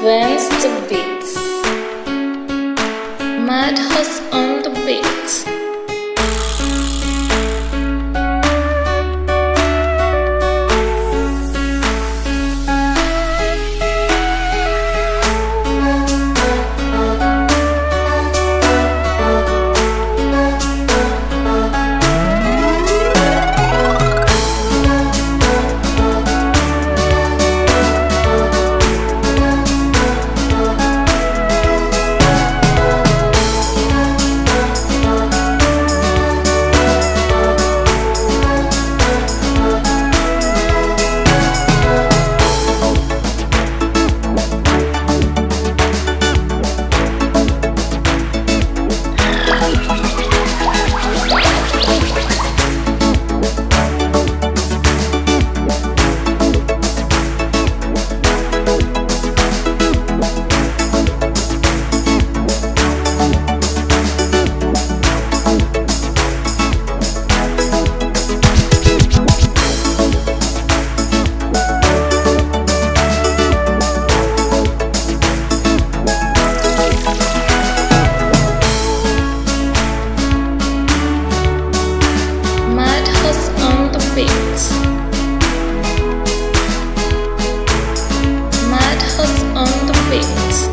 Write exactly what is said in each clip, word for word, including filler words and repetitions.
Advance the beats. Mad Hors on the beats. Mad Hors on the beats. Mad Hors on the beats.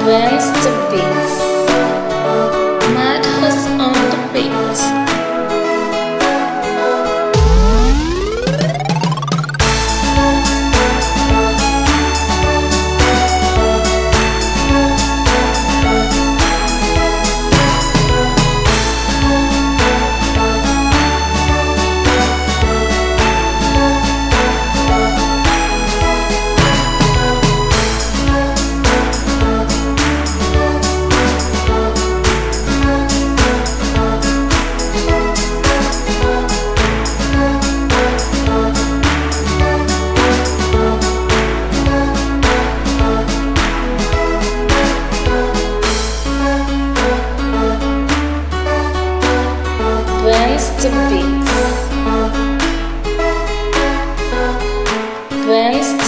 Advance the beats. Mad Hors on the beats. Advance the beats. Advance